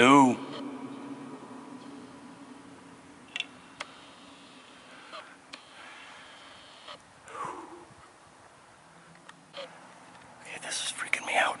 No. Okay, this is freaking me out.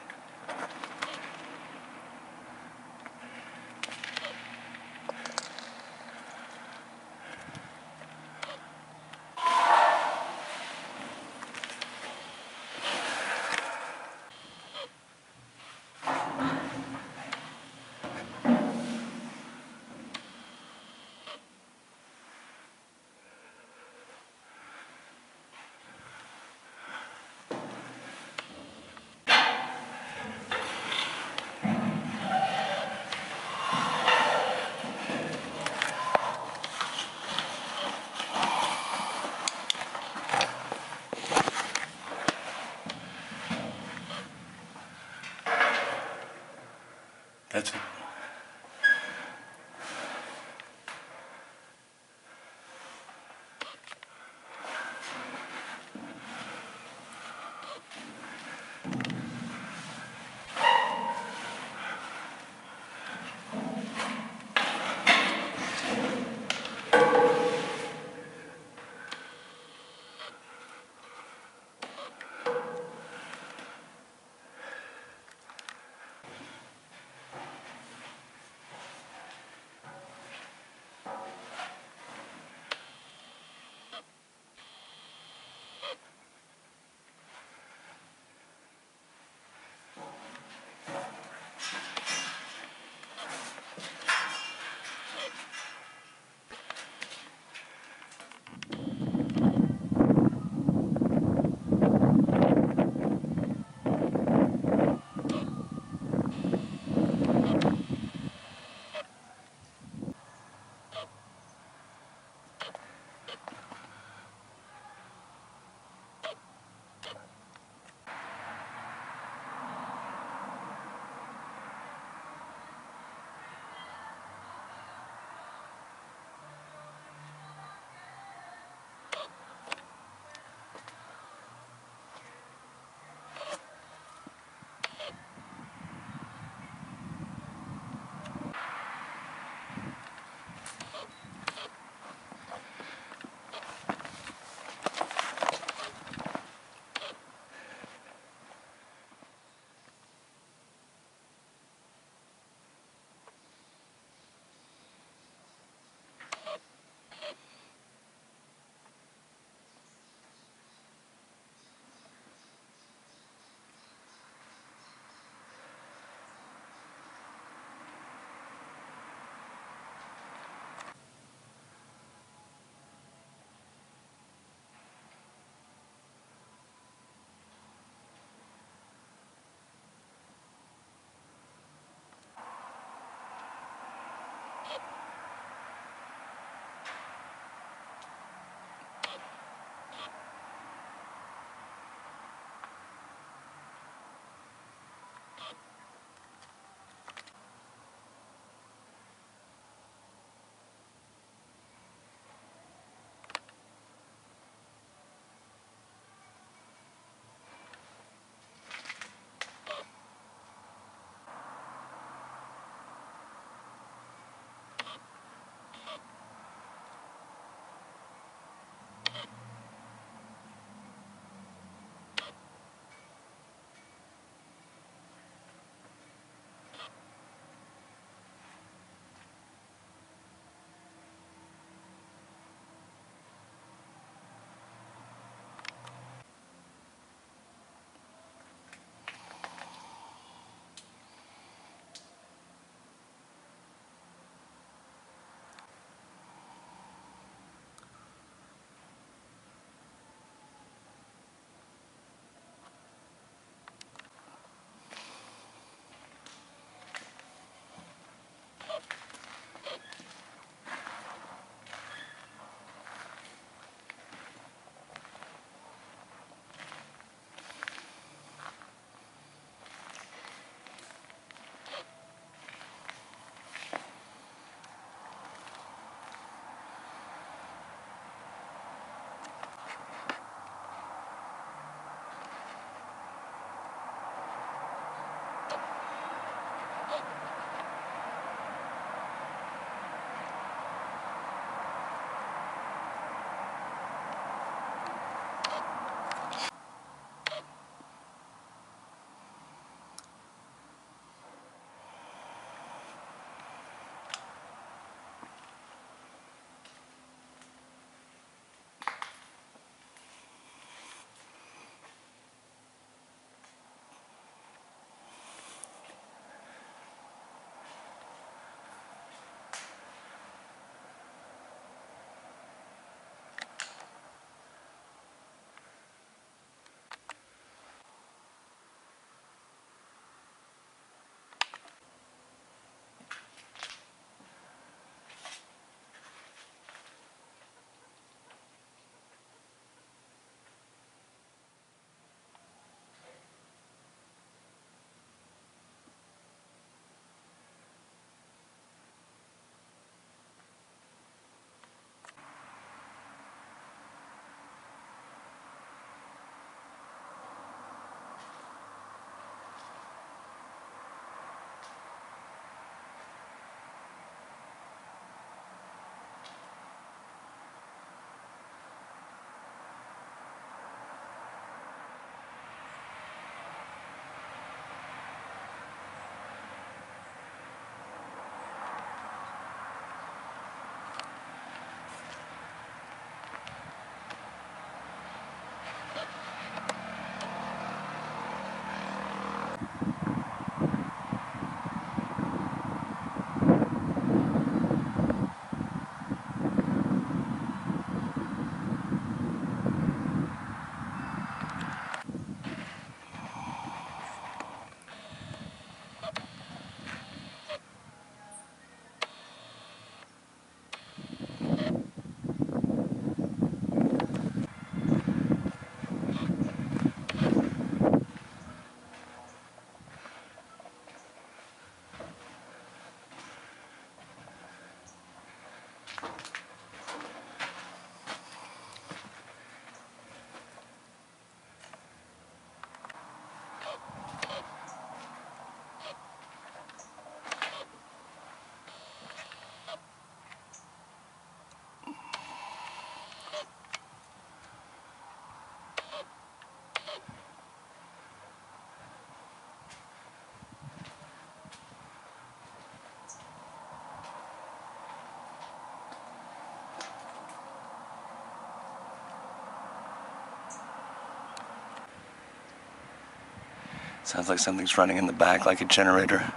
Sounds like something's running in the back like a generator.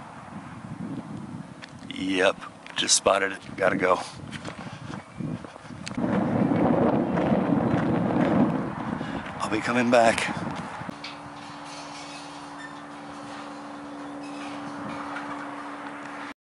Yep, just spotted it. Gotta go. I'll be coming back.